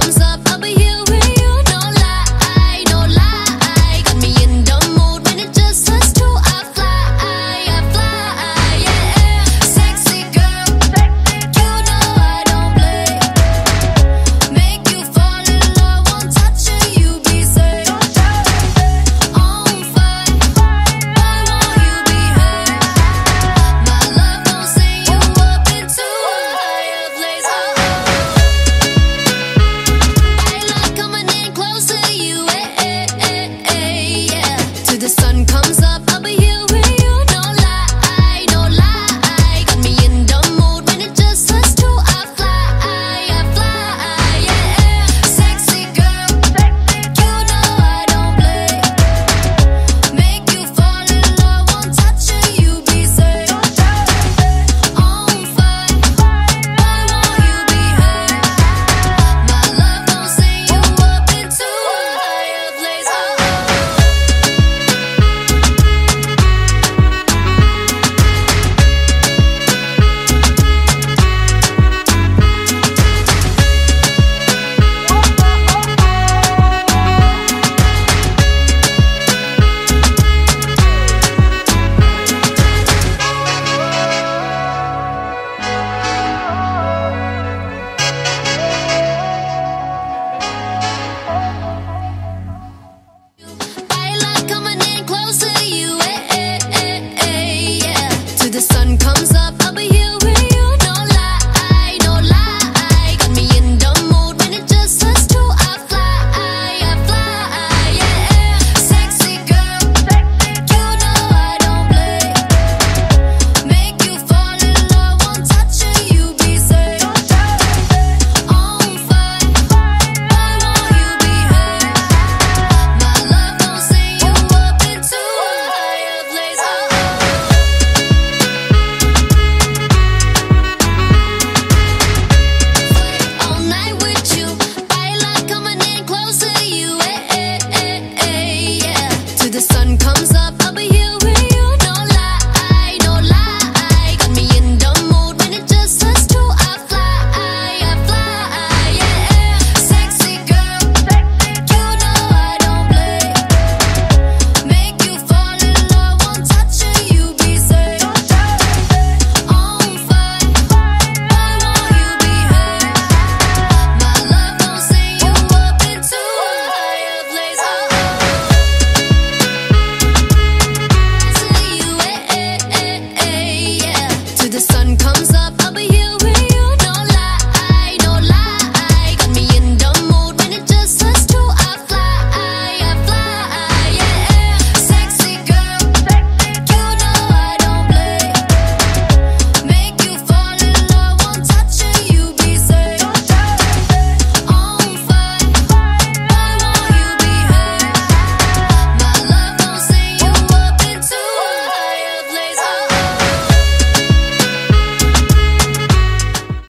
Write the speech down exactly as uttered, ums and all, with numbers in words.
thumbs up over you.